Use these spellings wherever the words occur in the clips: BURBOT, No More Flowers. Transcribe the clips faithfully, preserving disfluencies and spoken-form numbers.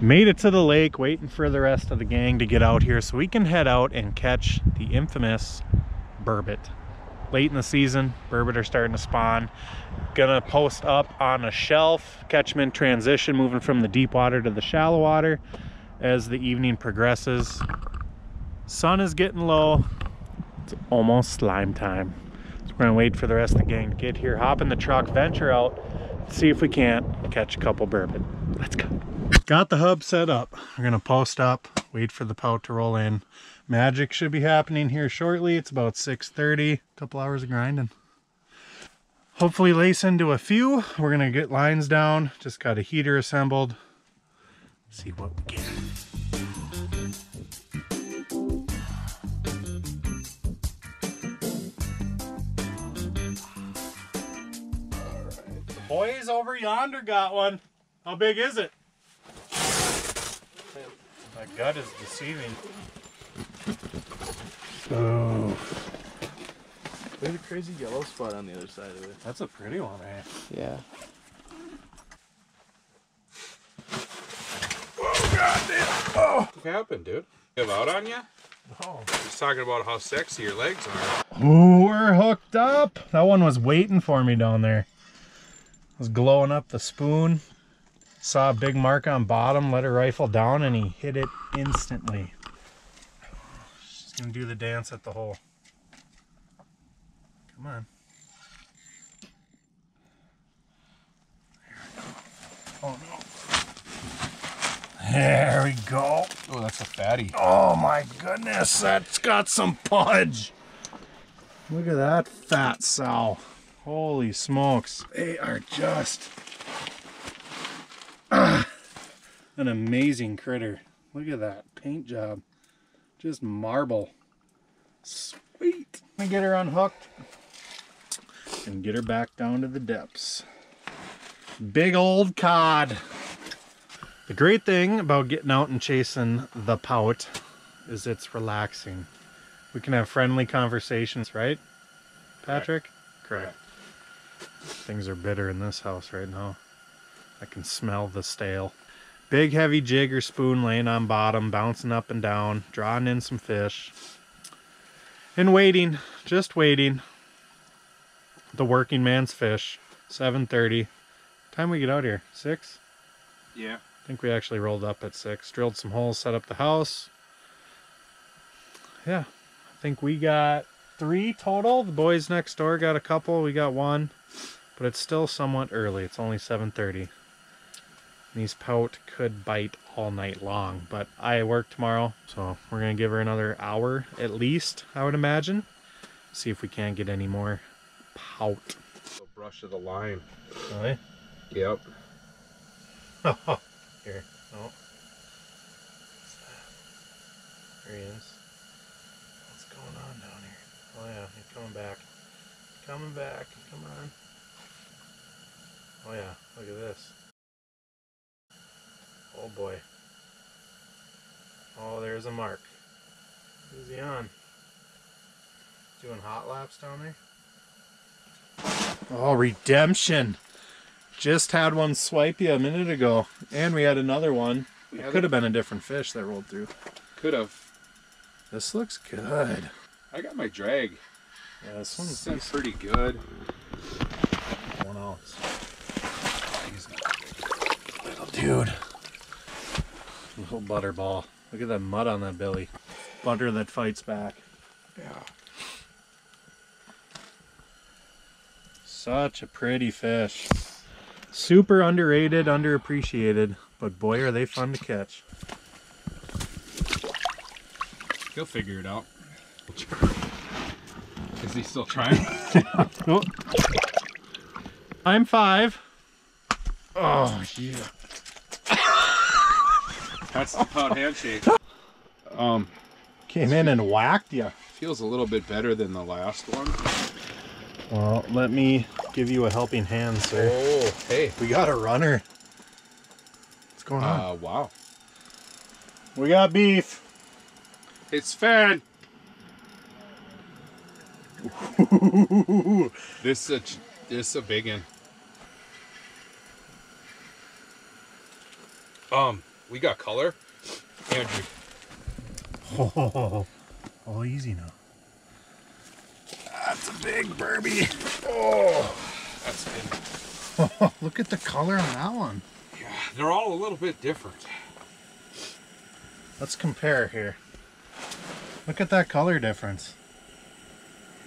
Made it to the lake, waiting for the rest of the gang to get out here so we can head out and catch the infamous burbot. Late in the season, burbot are starting to spawn. Gonna post up on a shelf, catch them in transition, moving from the deep water to the shallow water as the evening progresses. Sun is getting low. It's almost slime time. So we're gonna wait for the rest of the gang to get here, hop in the truck, venture out, see if we can't catch a couple burbot. Let's go. Got the hub set up. We're gonna post up, wait for the pout to roll in. Magic should be happening here shortly. It's about six thirty, couple hours of grinding. Hopefully lace into a few. We're gonna get lines down. Just got a heater assembled. See what we get. All right. The boys over yonder got one. How big is it? My gut is deceiving. Oh. There's a crazy yellow spot on the other side of it. That's a pretty one, man. Yeah. Oh, goddamn! Oh! What happened, dude? You have out on you? No. Just talking about how sexy your legs are. Ooh, we're hooked up! That one was waiting for me down there. I was glowing up the spoon. Saw a big mark on bottom, let her rifle down, and he hit it instantly. She's gonna do the dance at the hole. Come on. There we go. Oh no. There we go. Oh, that's a fatty. Oh my goodness, that's got some pudge. Look at that fat sow. Holy smokes. They are just... Ah, an amazing critter. Look at that paint job. Just marble. Sweet. Let me get her unhooked and get her back down to the depths. Big old cod. The great thing about getting out and chasing the pout is it's relaxing. We can have friendly conversations, right, Patrick? Correct. Correct. Things are bitter in this house right now. I can smell the stale. Big heavy jig or spoon laying on bottom, bouncing up and down, drawing in some fish. And waiting, just waiting. The working man's fish, seven thirty. Time we get out here, six? Yeah. I think we actually rolled up at six. Drilled some holes, set up the house. Yeah, I think we got three total. The boys next door got a couple, we got one. But it's still somewhat early, it's only seven thirty. These pout could bite all night long, but I work tomorrow, so we're gonna give her another hour at least, I would imagine. See if we can't get any more pout. The brush of the line. Really? Yep. Oh, here. No. What's that? There he is. What's going on down here? Oh yeah, he's coming back. Coming back. Come on. Oh yeah, look at this. Oh boy. Oh, there's a mark. Who's he on? Doing hot laps down there? Oh, redemption. Just had one swipe you a minute ago. And we had another one. It could have been a different fish that rolled through. Could have. This looks good. I got my drag. Yeah, this one's this pretty good. One ounce. Dude. Little butterball. Look at that mud on that belly. Butter that fights back. Yeah. Such a pretty fish. Super underrated, underappreciated, but boy are they fun to catch. He'll figure it out. Is he still trying? Oh. I'm five. Oh yeah. That's the pout handshake. Um, Came in and whacked you. Feels a little bit better than the last one. Well, let me give you a helping hand, sir. Oh, hey. We got a runner. What's going on? Uh, wow. We got beef. It's Fan. This is a, this is a big one. Um. we got color. Andrew. Oh, oh, oh, oh. All easy now. That's a big Burby. Oh, that's good. Oh, look at the color on that one. Yeah, they're all a little bit different. Let's compare here. Look at that color difference.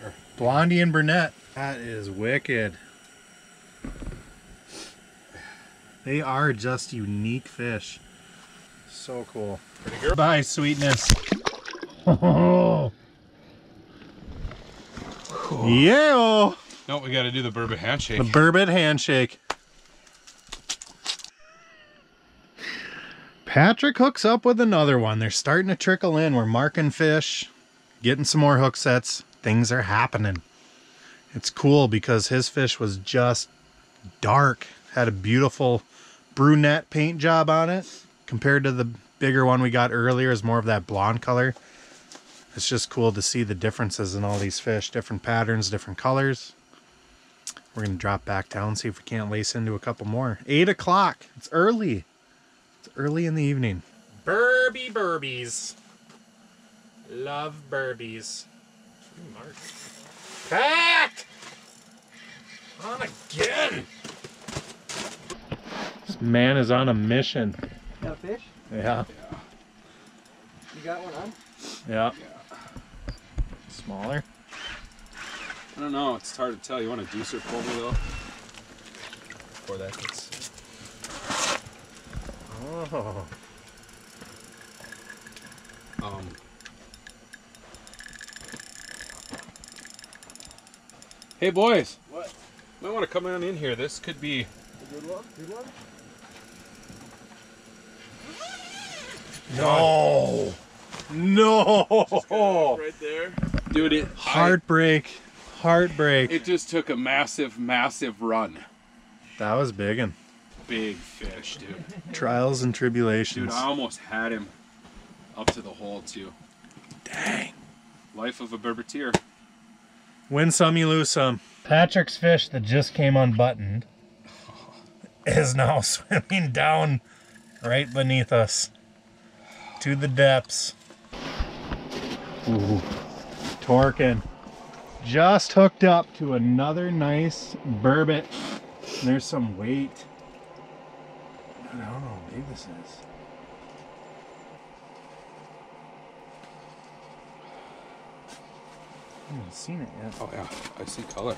Sure. Blondie and brunette. That is wicked. They are just unique fish. So cool. Pretty girl. Bye, sweetness. Oh. Cool. Yeah. -oh. No, we got to do the burbot handshake. The burbot handshake. Patrick hooks up with another one. They're starting to trickle in. We're marking fish, getting some more hook sets. Things are happening. It's cool because his fish was just dark. Had a beautiful brunette paint job on it. Compared to the bigger one we got earlier, is more of that blonde color. It's just cool to see the differences in all these fish. Different patterns, different colors. We're going to drop back down, see if we can't lace into a couple more. Eight o'clock. It's early. It's early in the evening. Burby burbies. Love burbies. Packed! On again! This man is on a mission. Got a fish? Yeah. Yeah. You got one on? Yeah. Yeah. Smaller? I don't know. It's hard to tell. You want a deucer pull me though? Before that gets... Oh. Um. Hey boys. What? Might want to come on in here. This could be... A good one? Good one? No, no, right there, dude. It heartbreak, I, heartbreak. It just took a massive, massive run. That was big and big fish, dude. Trials and tribulations. Dude, I almost had him up to the hole too. Dang. Life of a burboteer. Win some, you lose some. Patrick's fish that just came unbuttoned is now swimming down right beneath us. To the depths. Ooh, torquing. Just hooked up to another nice burbot. And there's some weight. I don't know how big this is. I haven't seen it yet. Oh yeah, I see color.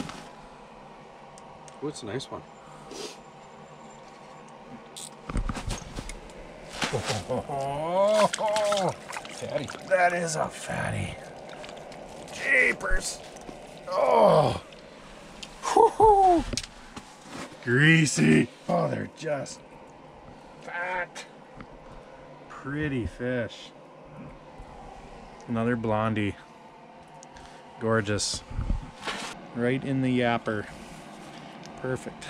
Oh, it's a nice one. Oh, oh, oh, oh. Fatty. That is a fatty. Jeepers. Oh. Woo-hoo. Greasy. Oh, they're just fat. Pretty fish. Another blondie. Gorgeous. Right in the yapper. Perfect.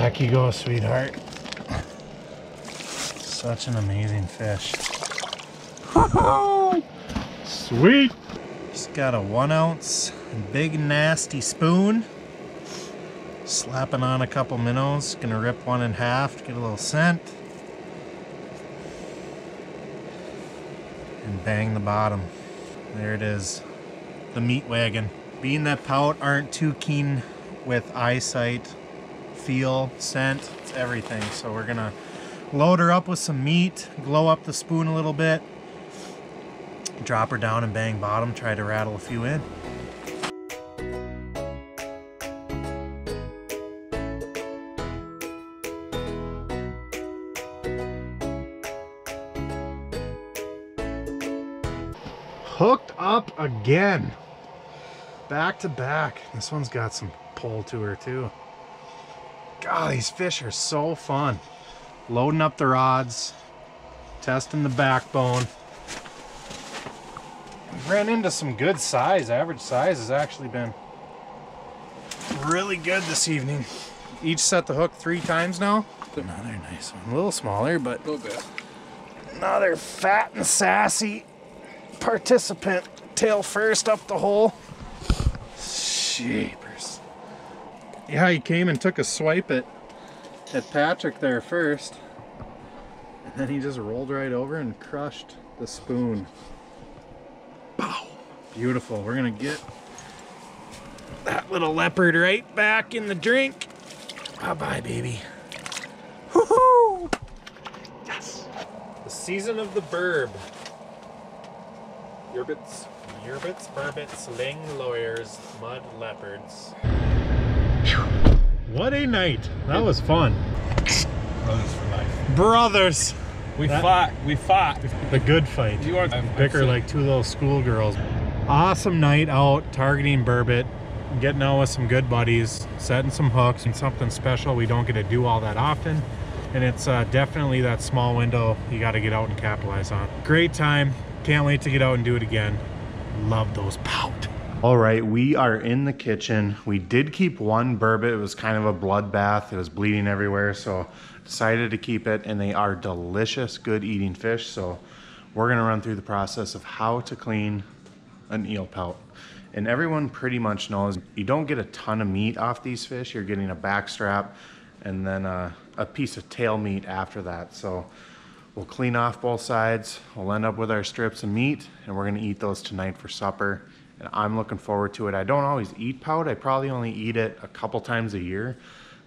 Back you go, sweetheart. Such an amazing fish. Sweet. Just got a one ounce big nasty spoon. Slapping on a couple minnows. Gonna rip one in half to get a little scent. And bang the bottom. There it is. The meat wagon. Being that pout aren't too keen with eyesight, feel, scent, it's everything. So we're gonna load her up with some meat, glow up the spoon a little bit, drop her down and bang bottom, try to rattle a few in. Hooked up again. Back to back. This one's got some pull to her too. God, these fish are so fun. Loading up the rods, testing the backbone. We ran into some good size. Average size has actually been really good this evening. Each set the hook three times now. Another nice one. A little smaller, but a little bit. Another fat and sassy participant. Tail first up the hole. Sheepers. Yeah, he came and took a swipe at at Patrick there first, and then he just rolled right over and crushed the spoon. Bow! Beautiful. We're gonna get that little leopard right back in the drink. Bye-bye, baby. Woohoo! Yes! The season of the burb. Burbits, burbits, burbits, ling lawyers, mud leopards. What a night! That was fun. Brothers for life. Brothers! We that, fought, we fought. The good fight. You are bicker like two little schoolgirls. Awesome night out targeting burbot, getting out with some good buddies, setting some hooks and something special we don't get to do all that often. And it's uh, definitely that small window you got to get out and capitalize on. Great time. Can't wait to get out and do it again. Love those pout. All right, we are in the kitchen. We did keep one burbot. It was kind of a bloodbath. It was bleeding everywhere, so decided to keep it, and they are delicious, good eating fish. So we're gonna run through the process of how to clean an eel pout. And everyone pretty much knows you don't get a ton of meat off these fish. You're getting a backstrap and then a, a piece of tail meat after that. So we'll clean off both sides. We'll end up with our strips of meat, and we're gonna eat those tonight for supper. And I'm looking forward to it. I don't always eat pout. I probably only eat it a couple times a year,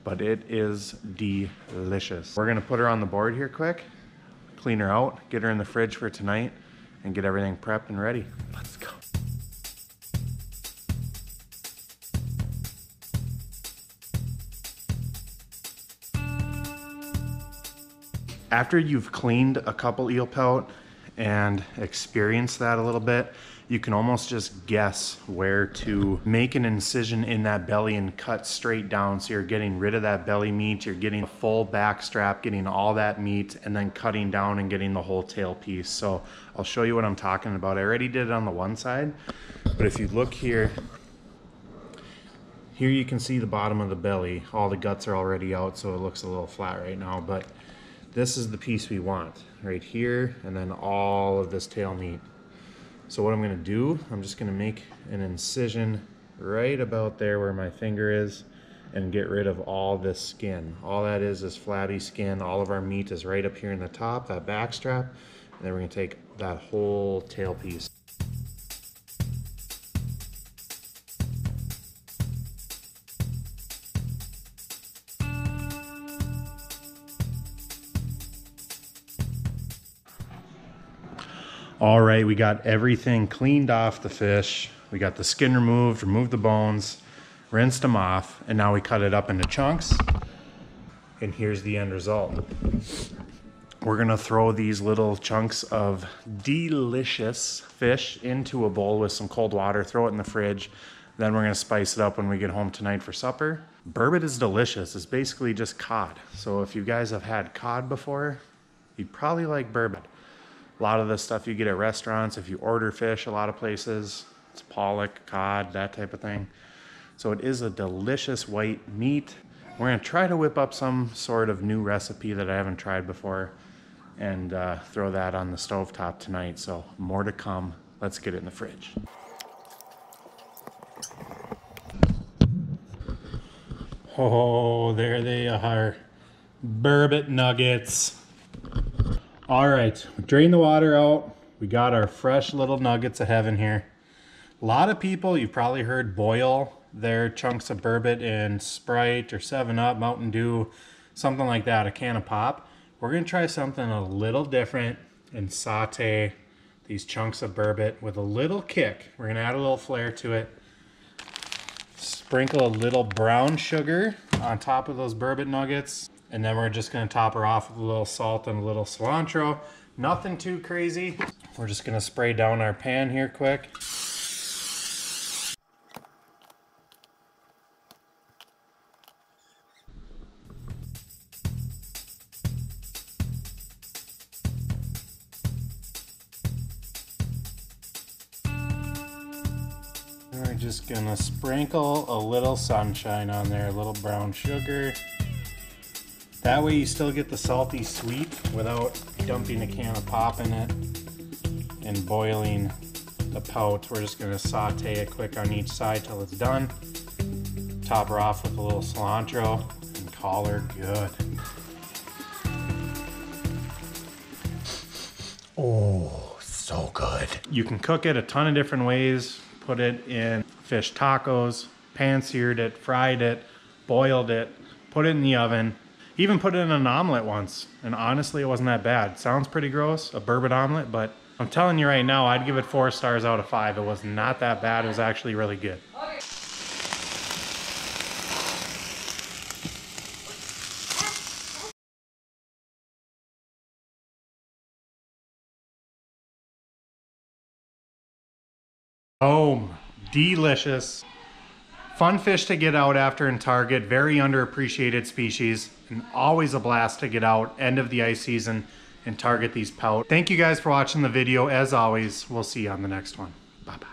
but it is delicious. We're gonna put her on the board here quick, clean her out, get her in the fridge for tonight, and get everything prepped and ready. Let's go. After you've cleaned a couple eel pout and experienced that a little bit, you can almost just guess where to make an incision in that belly and cut straight down. So you're getting rid of that belly meat, you're getting a full back strap, getting all that meat, and then cutting down and getting the whole tail piece. So I'll show you what I'm talking about. I already did it on the one side, but if you look here, here you can see the bottom of the belly. All the guts are already out, so it looks a little flat right now, but this is the piece we want right here, and then all of this tail meat. So what I'm gonna do, I'm just gonna make an incision right about there where my finger is and get rid of all this skin. All that is is flatty skin. All of our meat is right up here in the top, that back strap, and then we're gonna take that whole tail piece. All right, we got everything cleaned off the fish. We got the skin removed, removed the bones, rinsed them off, and now we cut it up into chunks. And here's the end result. We're gonna throw these little chunks of delicious fish into a bowl with some cold water, throw it in the fridge. Then we're gonna spice it up when we get home tonight for supper. Burbot is delicious. It's basically just cod. So if you guys have had cod before, you'd probably like burbot. A lot of the stuff you get at restaurants, if you order fish, a lot of places, it's pollock, cod, that type of thing. So it is a delicious white meat. We're gonna try to whip up some sort of new recipe that I haven't tried before and uh, throw that on the stovetop tonight. So more to come. Let's get it in the fridge. Oh, there they are. Burbot nuggets. All right, we drained the water out. We got our fresh little nuggets of heaven here. A lot of people, you've probably heard, boil their chunks of burbot in Sprite or seven up, Mountain Dew, something like that, a can of pop. We're gonna try something a little different and saute these chunks of burbot with a little kick. We're gonna add a little flair to it. Sprinkle a little brown sugar on top of those burbot nuggets. And then we're just gonna top her off with a little salt and a little cilantro. Nothing too crazy. We're just gonna spray down our pan here quick. We're just gonna sprinkle a little sunshine on there, a little brown sugar. That way you still get the salty sweet without dumping a can of pop in it and boiling the pout. We're just gonna saute it quick on each side till it's done. Top her off with a little cilantro and collar good. Oh, so good. You can cook it a ton of different ways. Put it in fish tacos, pan-seared it, fried it, boiled it, put it in the oven. Even put it in an omelet once, and honestly, it wasn't that bad. Sounds pretty gross, a burbot omelet, but I'm telling you right now, I'd give it four stars out of five. It was not that bad. It was actually really good. Okay. Boom. Delicious. Fun fish to get out after in Target, very underappreciated species, and always a blast to get out end of the ice season and target these pout. Thank you guys for watching the video. As always, we'll see you on the next one. Bye-bye.